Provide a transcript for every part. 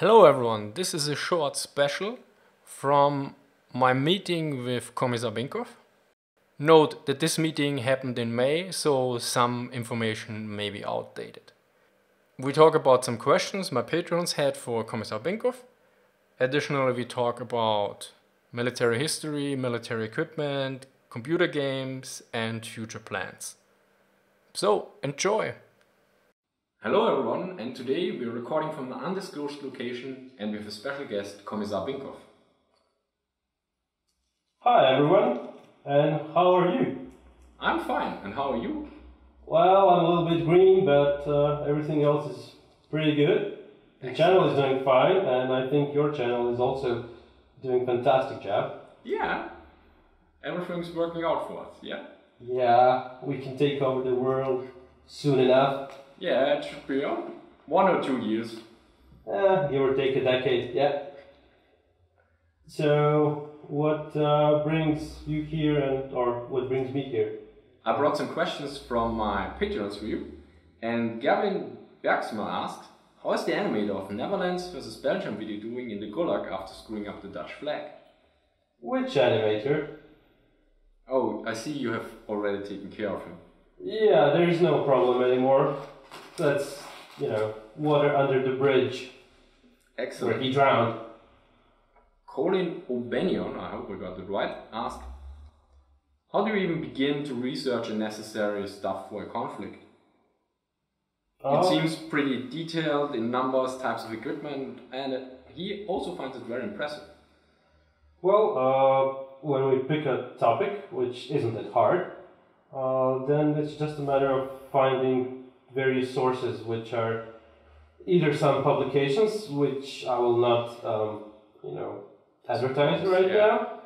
Hello everyone, this is a short special from my meeting with Commissar Binkov. Note that this meeting happened in May, so some information may be outdated. We talk about some questions my patrons had for Commissar Binkov. Additionally, we talk about military history, military equipment, computer games and future plans. So, enjoy! Hello everyone, and today we're recording from an undisclosed location and with a special guest, Commissar Binkov. Hi everyone, and how are you? I'm fine, and how are you? Well, I'm a little bit green, but everything else is pretty good. The channel is doing fine, and I think your channel is also doing a fantastic job. Yeah, everything's working out for us, yeah? Yeah, we can take over the world soon enough. Yeah, it should be on 1 or 2 years. Give or take a decade, yeah. So, what brings you here, or what brings me here? I brought some questions from my patrons for you. And Gavin Bergsma asked, how is the animator of Netherlands vs Belgium video doing in the Gulag after screwing up the Dutch flag? Which animator? Oh, I see you have already taken care of him. Yeah, there is no problem anymore. That's, you know, water under the bridge. Excellent. Where he drowned. Colin Obenion, I hope we got it right, asked, how do you even begin to research the necessary stuff for a conflict? It seems pretty detailed in numbers, types of equipment, and he also finds it very impressive. Well, when we pick a topic, which isn't that hard, then it's just a matter of finding various sources, which are either some publications, which I will not, you know, advertise right now,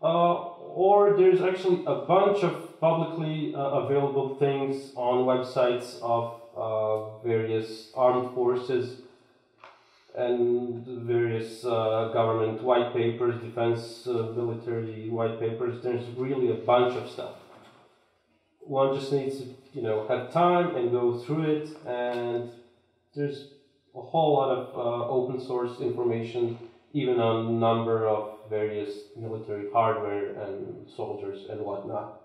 or there's actually a bunch of publicly available things on websites of various armed forces and various government white papers, defense, military white papers. There's really a bunch of stuff. One just needs to, you know, have time and go through it, and there's a whole lot of open source information, even on a number of various military hardware and soldiers and whatnot.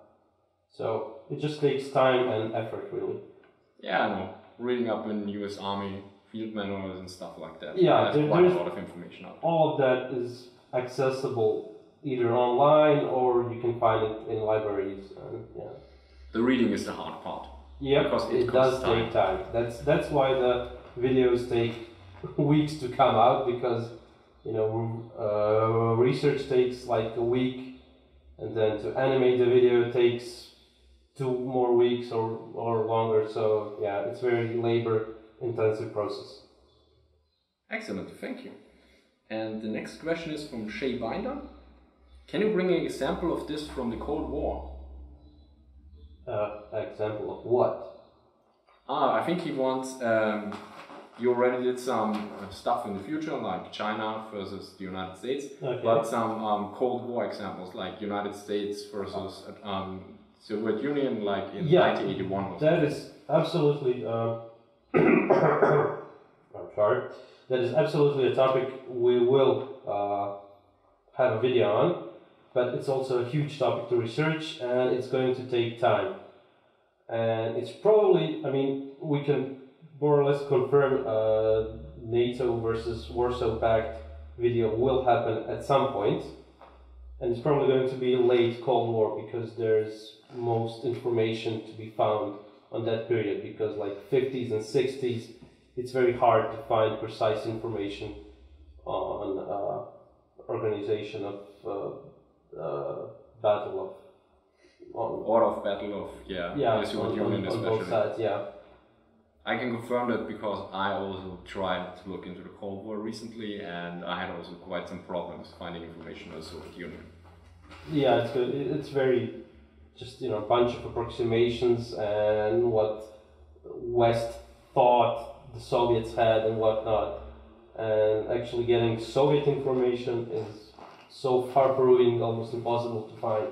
So it just takes time and effort, really. Yeah, I know. Reading up in US Army field manuals and stuff like that. Yeah, there's quite a lot of information out there. All of that is accessible either online or you can find it in libraries. And, yeah. The reading is the hard part. Yeah, it does take time. That's why the videos take weeks to come out, because, you know, research takes like a week, and then to animate the video takes 2 more weeks or longer. So yeah, it's very labor-intensive process. Excellent, thank you. And the next question is from Shea Binder. Can you bring an example of this from the Cold War? Example of what? I think he wants, you already did some stuff in the future, like China versus the United States, but some Cold War examples, like United States versus Soviet Union, like in 1981 or something. That is absolutely, I'm sorry, that is absolutely a topic we will have a video on. But it's also a huge topic to research, and it's going to take time. And it's probably, I mean, we can more or less confirm NATO versus Warsaw Pact video will happen at some point. And it's probably going to be late Cold War, because there's most information to be found on that period. Because like 50s and 60s, it's very hard to find precise information on organization of battle of the Soviet Union, especially. On both sides, yeah. I can confirm that, because I also tried to look into the Cold War recently, and I had also quite some problems finding information on the Soviet Union. Yeah, it's good. It's very just, you know, a bunch of approximations and what West thought the Soviets had and whatnot, and actually getting Soviet information is so far proving almost impossible to find.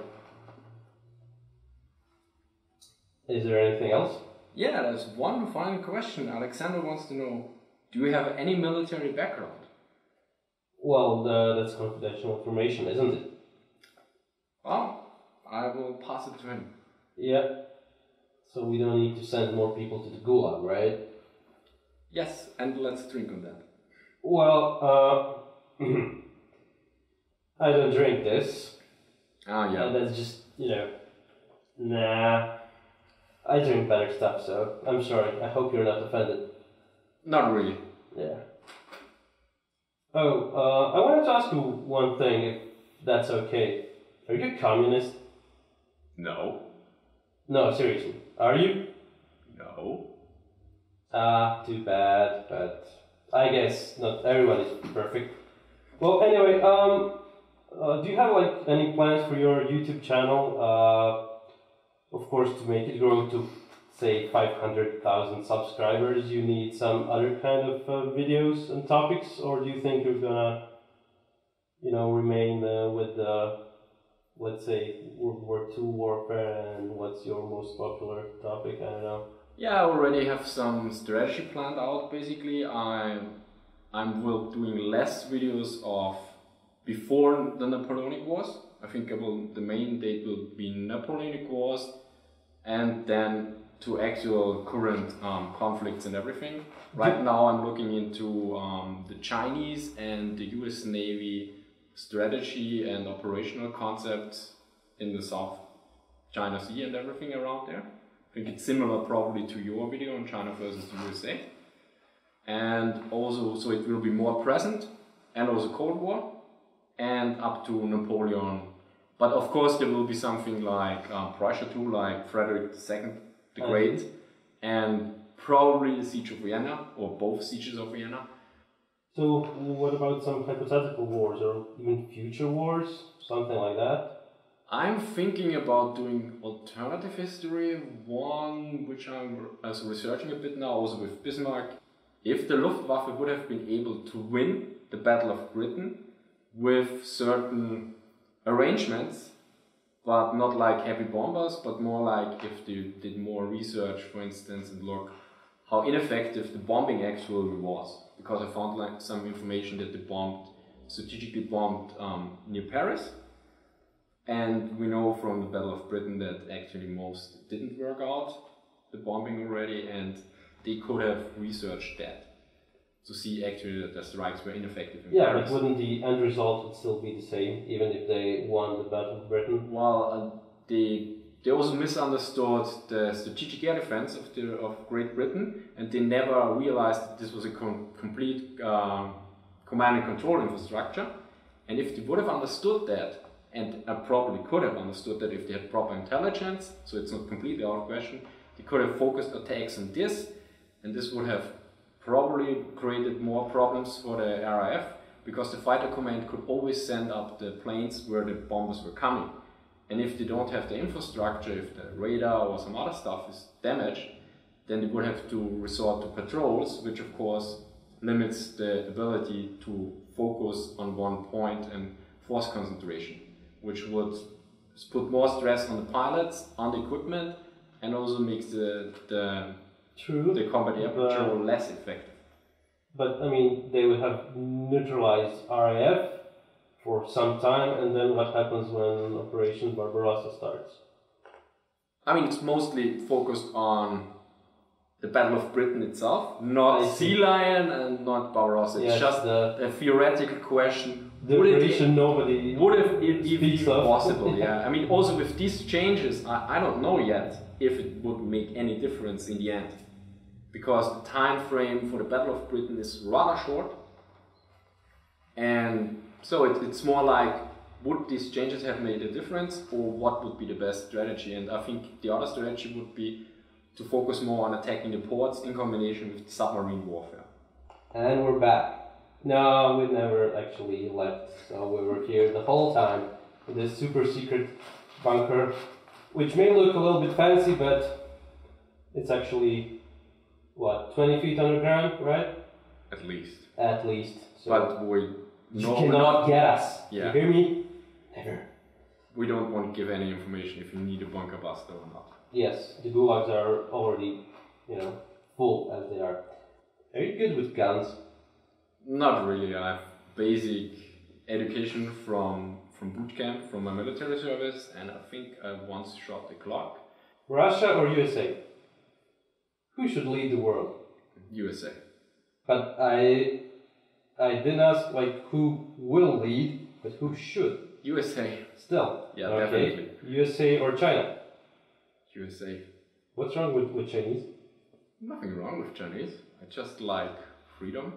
Is there anything else? Yeah, there's one final question. Alexander wants to know, Do you have any military background? Well, that's confidential information, isn't it? Well, I will pass it to him. Yeah. So we don't need to send more people to the gulag, right? Yes, and let's drink on that. Well, I don't drink this. Ah, yeah. That's just, you know, nah. I drink better stuff, so I'm sorry. I hope you're not offended. Not really. Yeah. Oh, I wanted to ask you one thing, if that's okay. Are you a communist? No. No, seriously. Are you? No. Ah, too bad, but I guess not everyone is perfect. Well, anyway, do you have, like, any plans for your YouTube channel? Of course, to make it grow to, say, 500,000 subscribers, you need some other kind of videos and topics, or do you think you're gonna, you know, remain with let's say, World War II warfare, and what's your most popular topic? I don't know. Yeah, I already have some strategy planned out. Basically, I'm doing less videos of before the Napoleonic Wars. I think the main date will be Napoleonic Wars, and then to actual current conflicts and everything. Right now I'm looking into the Chinese and the US Navy strategy and operational concepts in the South China Sea and everything around there. I think it's similar probably to your video on China versus the USA. And also, so it will be more present, and also Cold War, and up to Napoleon. But of course there will be something like Prussia too, like Frederick II the Great, and probably the Siege of Vienna, or both Sieges of Vienna. So what about some hypothetical wars, or even future wars, something like that? I'm thinking about doing alternative history, one which I'm researching a bit now, also with Bismarck. If the Luftwaffe would have been able to win the Battle of Britain with certain arrangements, but not like heavy bombers, but more like if they did more research, for instance, and look how ineffective the bombing actually was. Because I found like some information that they strategically bombed near Paris. And we know from the Battle of Britain that actually most didn't work out, the bombing already, and they could have researched that. To see actually that the strikes were ineffective in Paris. But wouldn't the end result would still be the same, even if they won the Battle of Britain? Well, they also misunderstood the strategic air defense of Great Britain, and they never realized that this was a complete command and control infrastructure. And if they would have understood that, and I probably could have understood that if they had proper intelligence, so it's not completely out of question, they could have focused attacks on this, and this would have probably created more problems for the RAF, because the fighter command could always send up the planes where the bombers were coming. And if they don't have the infrastructure, if the radar or some other stuff is damaged, then they would have to resort to patrols, which of course limits the ability to focus on one point and force concentration, which would put more stress on the pilots, on the equipment, and also makes the combat air patrol less effective. But I mean, they would have neutralized RAF for some time, and then what happens when Operation Barbarossa starts? I mean, it's mostly focused on the Battle of Britain itself, not Sea Lion and not Barbarossa. Yes, it's just a theoretical question. Would it be possible? Yeah. I mean, also with these changes, I don't know yet if it would make any difference in the end, because the time frame for the Battle of Britain is rather short, and so it's more like, would these changes have made a difference, or what would be the best strategy? And I think the other strategy would be to focus more on attacking the ports in combination with submarine warfare. And we're back. No, we never actually left, so we were here the whole time in this super secret bunker, which may look a little bit fancy, but it's actually, what, 20 feet underground, right? At least. At least. So but you cannot guess. Yeah. You hear me? Never. We don't want to give any information if you need a bunker buster or not. Yes, the gulags are already, you know, full as they are. Are you good with guns? Not really. I have basic education from boot camp, from my military service, and I think I once shot a clock. Russia or USA? Who should lead the world? USA. But I didn't ask like who will lead, but who should? USA. Still? Yeah, okay. Definitely. USA or China? USA. What's wrong with Chinese? Nothing wrong with Chinese. I just like freedom.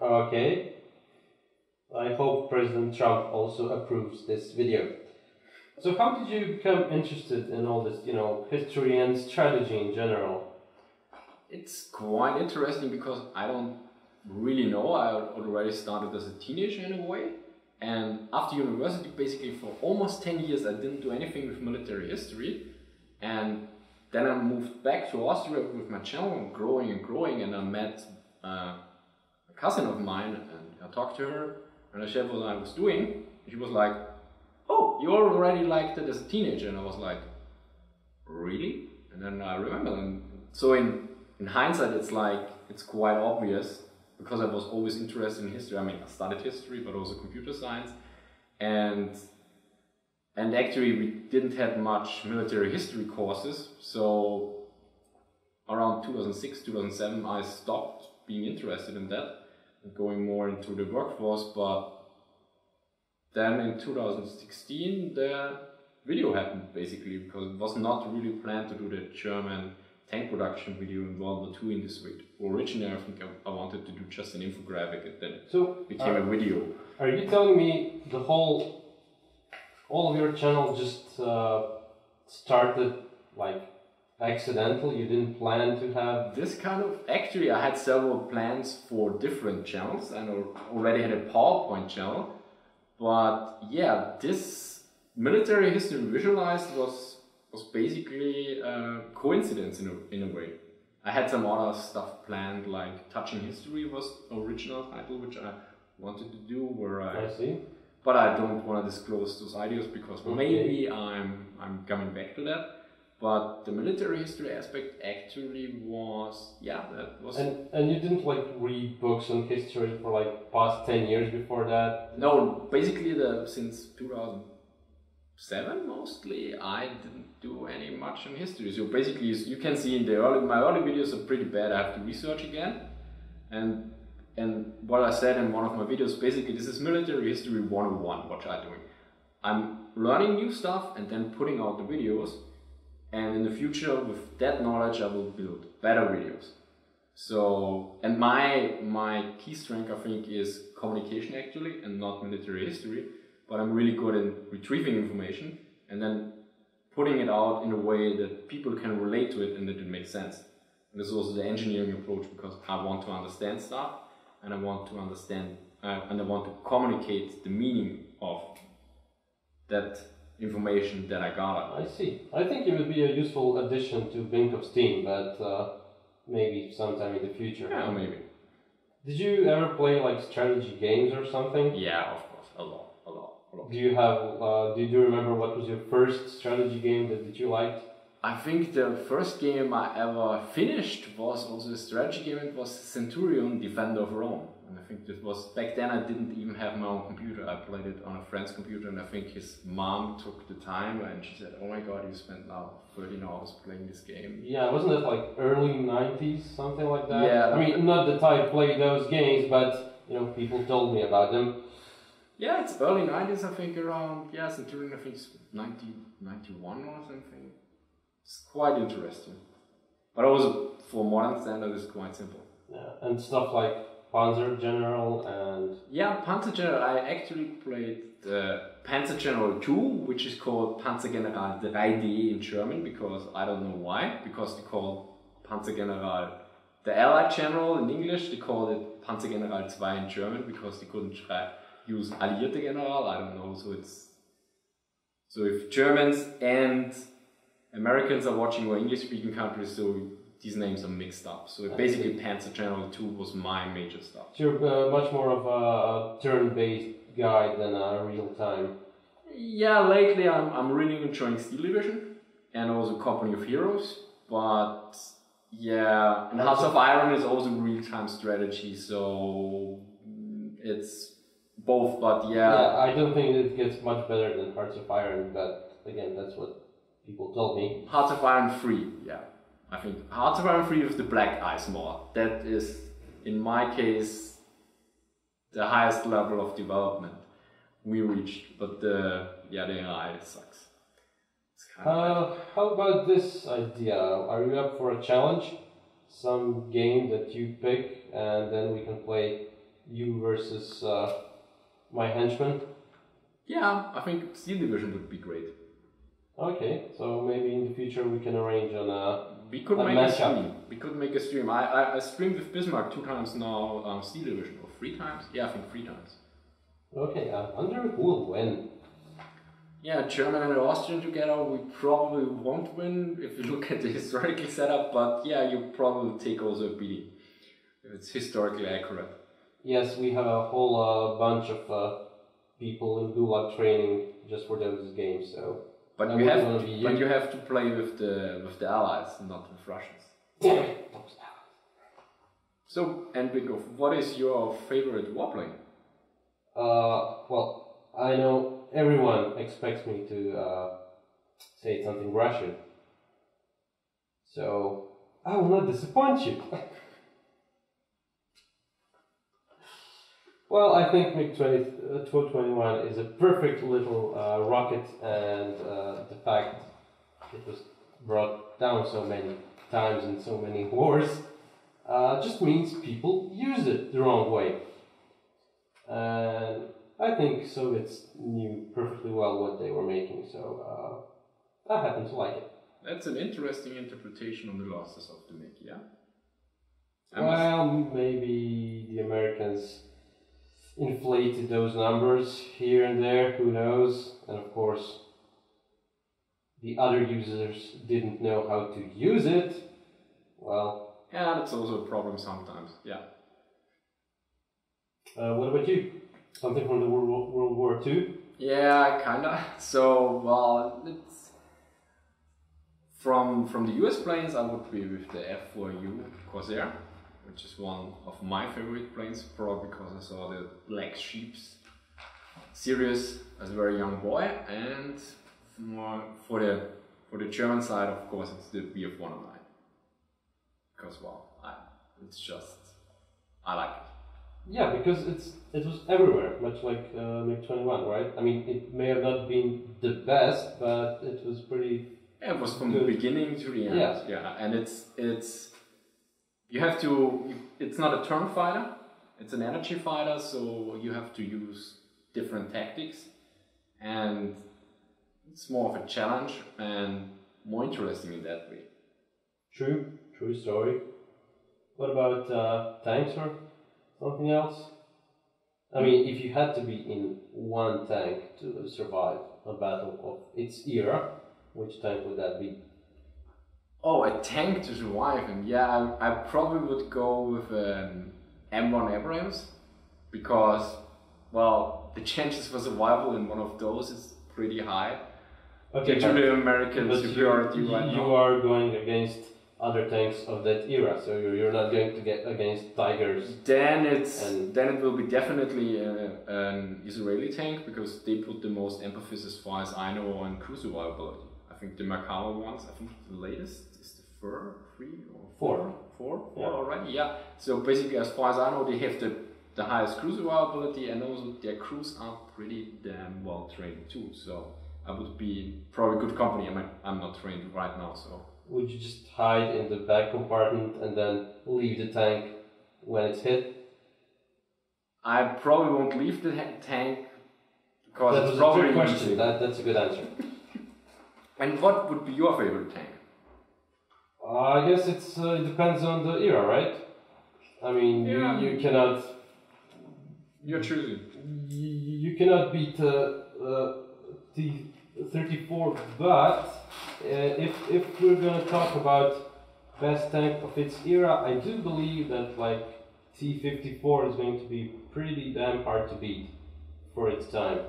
Okay. I hope President Trump also approves this video. So how did you become interested in all this, you know, history and strategy in general? It's quite interesting because I don't really know. I already started as a teenager in a way. And after university, basically for almost 10 years, I didn't do anything with military history. And then I moved back to Austria with my channel, growing and growing. And I met a cousin of mine and I talked to her and I shared what I was doing. She was like, "Oh, you already liked it as a teenager." And I was like, "Really?" And then I remember. And so in hindsight, it's like, it's quite obvious because I was always interested in history. I mean, I studied history, but also computer science. And actually, we didn't have much military history courses. So around 2006, 2007, I stopped being interested in that and going more into the workforce. But then in 2016, the video happened, basically, because it was not really planned to do the German tank production video in World War II in this week. Originally, I think I wanted to do just an infographic, and then it became a video. Are you telling me the whole, all of your channel just started like accidental? You didn't plan to have this kind of? Actually, I had several plans for different channels. I already had a PowerPoint channel, but yeah, this military history visualized was basically a coincidence in a way. I had some other stuff planned, like Touching History was the original title, which I wanted to do, where I see. But I don't want to disclose those ideas because maybe I'm coming back to that. But the military history aspect actually was, yeah, that was... And you didn't like read books on history for like past 10 years before that? No, basically since 2007 mostly, I didn't do any much in history. So basically, you can see in my early videos are pretty bad. I have to research again, and what I said in one of my videos, basically this is military history 101. What I'm doing, I'm learning new stuff and then putting out the videos, and in the future with that knowledge I will build better videos. So, and my key strength I think is communication actually, and not military history. But I'm really good in retrieving information and then putting it out in a way that people can relate to it and that it makes sense. And this is also the engineering approach, because I want to understand stuff and I want to communicate the meaning of that information that I got. I see. I think it would be a useful addition to Binkov's team, but maybe sometime in the future. Yeah, maybe. Did you ever play like strategy games or something? Yeah, of course, a lot. Do you remember what was your first strategy game that you liked? I think the first game I ever finished was also a strategy game. It was Centurion Defender of Rome. And I think this was, back then I didn't even have my own computer. I played it on a friend's computer, and I think his mom took the time and she said, "Oh my god, you spent now 13 hours playing this game." Yeah, wasn't it like early 90s, something like that? Yeah. I mean, not that I played those games, but you know, people told me about them. Yeah, it's early 90s, I think, around, yeah, Centurion, I think it's 1991 or something. It's quite interesting. But also, for modern standard, it's quite simple. Yeah, and stuff like Panzer General and... Yeah, Panzer General, I actually played Panzer General 2, which is called Panzer General 3D in German, because I don't know why, because they call Panzer General... The Allied General in English, they called it Panzer General 2 in German, because they couldn't use Alliierte General, I don't know, so if Germans and Americans are watching, or English-speaking countries, so these names are mixed up. So basically Panzer General 2 was my major stuff. So you're much more of a turn-based guy than a real-time. Yeah, lately I'm really enjoying Steel Division and also Company of Heroes, but Yeah, and House of Iron is also real-time strategy, so it's both, but yeah. Yeah, I don't think it gets much better than Hearts of Iron, but again, that's what people told me. Hearts of Iron 3, yeah. I think Hearts of Iron 3 with the Black Ice mod. That is, in my case, the highest level of development we reached, but the AI sucks. How about this idea? Are you up for a challenge? Some game that you pick, and then we can play you versus my henchman? Yeah, I think Steel Division would be great. Okay, so maybe in the future we can arrange on a matchup. We could make a stream. I streamed with Bismarck 2 times now, Steel Division, or 3 times? Yeah, I think 3 times. Okay, I wonder who will win. Yeah, German and Austrian together, we probably won't win if you look at the historical setup, but yeah, you probably take also a beating if it's historically accurate. Yes, we have a whole bunch of people in Gulag training just for those games, so... But you have to play with the Allies, not with Russians. Damn it, those Allies. So, and Binkov, what is your favorite warplane? Well, I know... Everyone expects me to say it's something Russian, so I will not disappoint you. Well, I think MiG 21 is a perfect little rocket, and the fact it was brought down so many times in so many wars just means people used it the wrong way. And I think Soviets knew perfectly well what they were making, so I happen to like it. That's an interesting interpretation on the losses of the MiG, yeah? Well, maybe the Americans inflated those numbers here and there, who knows? And of course, the other users didn't know how to use it. Well... Yeah, that's also a problem sometimes, yeah. What about you? Something from the World War II? Yeah, kinda. So, well, it's... From the US planes, I would be with the F4U Corsair, which is one of my favorite planes, probably because I saw the Black Sheeps series as a very young boy. And for the German side, of course, it's the Bf 109. Because, well, I like it. Yeah, because it was everywhere, much like MiG 21, right? I mean, it may have not been the best, but it was pretty. Yeah, it was from good. The beginning to the end. Yeah, yeah. And it's not a turn fighter; it's an energy fighter, so you have to use different tactics, and it's more of a challenge and more interesting in that way. True story. What about tanks or? Something else? I mean, if you had to be in one tank to survive a battle of its era, which tank would that be? Oh, a tank to survive in? Yeah, I probably would go with an M1 Abrams, because, well, the chances for survival in one of those is pretty high. Okay, due to the American superiority right now. You are going against other tanks of that era, so you're not going to get against Tigers. Then it will be definitely an Israeli tank, because they put the most emphasis, as far as I know, on crew survivability. I think the Merkava ones, I think the latest is the 4 already, yeah. So basically, as far as I know, they have the highest crew survivability, and also their crews are pretty damn well trained too, so I would be probably good company. I mean, I'm not trained right now, so... Would you just hide in the back compartment and then leave the tank when it's hit? I probably won't leave the tank, because that was probably a good question. That's a good answer. And what would be your favorite tank? I guess it depends on the era, right? I mean, yeah. you cannot. You're choosing. You cannot beat T-34, but if we're gonna talk about best tank of its era, I do believe that like T-54 is going to be pretty damn hard to beat for its time.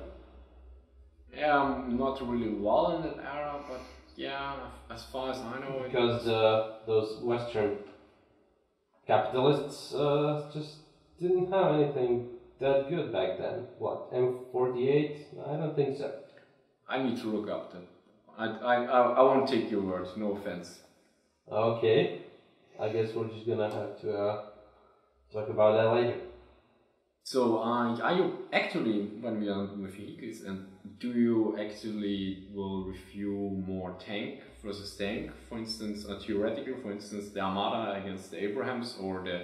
Yeah, I'm not really well in that era, but Yeah, as far as I know. Because those Western capitalists just didn't have anything that good back then. What, M48? I don't think so. I need to look up then. I won't take your words, no offense. Okay. I guess we're just gonna have to talk about that later. So, are you actually, when we are with vehicles, and do you actually will review more tank versus tank, for instance, a theoretical, for instance, the Armata against the Abrams, or the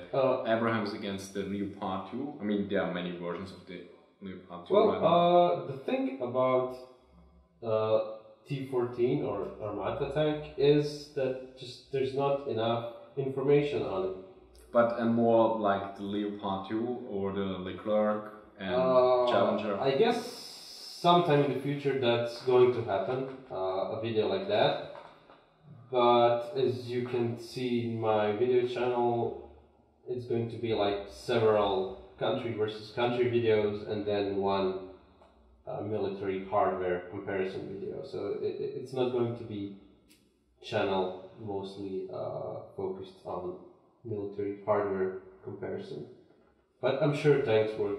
Abrams against the Leopard 2? I mean, there are many versions of the Leopard 2. Well, right the thing about T-14 or Armata tank is that just there's not enough information on it. But and more like the Leopard 2 or the Leclerc and Challenger. I guess sometime in the future that's going to happen, a video like that. But as you can see in my video channel, it's going to be like several country versus country videos and then one military hardware comparison video. So it's not going to be channel mostly focused on military hardware comparison, but I'm sure tanks are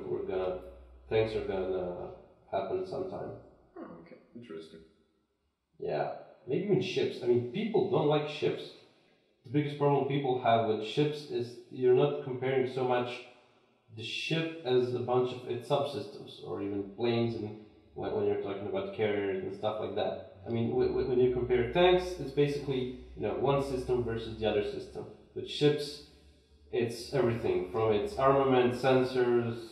gonna happen sometime. Oh, okay, interesting. Yeah, maybe even ships. I mean, people don't like ships. The biggest problem people have with ships is you're not comparing so much the ship as a bunch of its subsystems, or even planes, and like when you're talking about carriers and stuff like that. I mean, when you compare tanks, it's basically, you know, one system versus the other system. With ships, it's everything from its armament, sensors,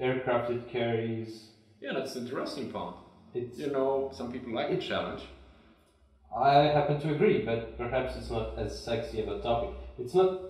aircraft it carries. Yeah, that's the interesting part. It's, you know, some people like a challenge. I happen to agree, but perhaps it's not as sexy of a topic. It's not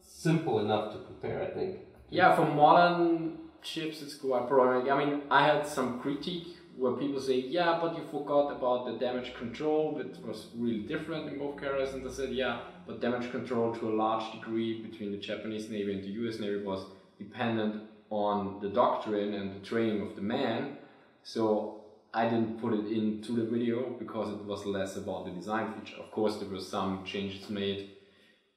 simple enough to compare, I think. Yeah, for modern ships, it's quite problematic. I mean, I had some critique where people say, yeah, but you forgot about the damage control, which was really different in both carriers. And I said, yeah, but damage control to a large degree between the Japanese Navy and the US Navy was dependent on the doctrine and the training of the man. So I didn't put it into the video because it was less about the design feature. Of course, there were some changes made,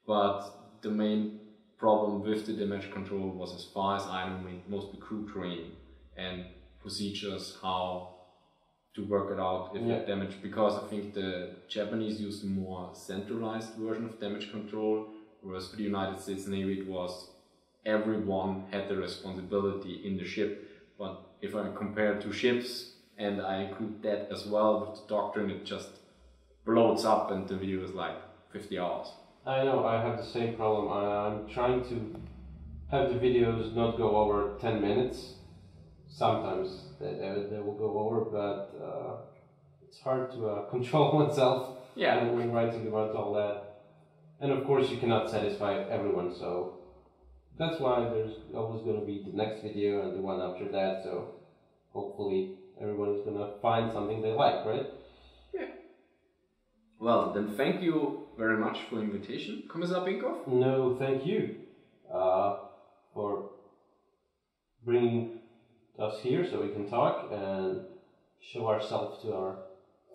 but the main problem with the damage control was, as far as I know, mostly crew training and procedures, how to work it out if you have damage, because I think the Japanese used a more centralized version of damage control, whereas for the United States Navy it was everyone had the responsibility in the ship. But if I compare two ships and I include that as well with the doctrine, it just blows up and the video is like 50 hours. I know, I have the same problem. I'm trying to have the videos not go over 10 minutes. Sometimes they will go over, but it's hard to control oneself when writing about all that. And of course you cannot satisfy everyone, so that's why there's always going to be the next video and the one after that, so hopefully everyone is going to find something they like, right? Yeah. Well, then thank you very much for the invitation, Commissar Binkov. No, thank you for bringing us here so we can talk and show ourselves to our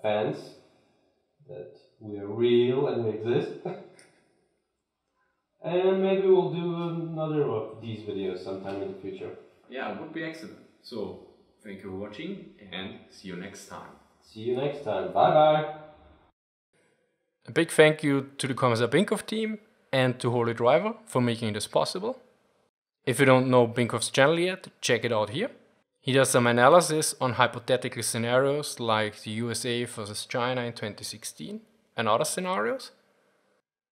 fans that we are real and we exist. And maybe we'll do another of these videos sometime in the future. Yeah, it would be excellent. So thank you for watching and see you next time. See you next time. Bye bye. A big thank you to the Commissar Binkov team and to Holy Driver for making this possible. If you don't know Binkov's channel yet, check it out here. He does some analysis on hypothetical scenarios like the USA versus China in 2016 and other scenarios.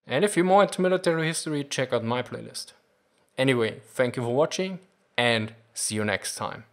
And if you're more into military history, check out my playlist. Anyway, thank you for watching and see you next time.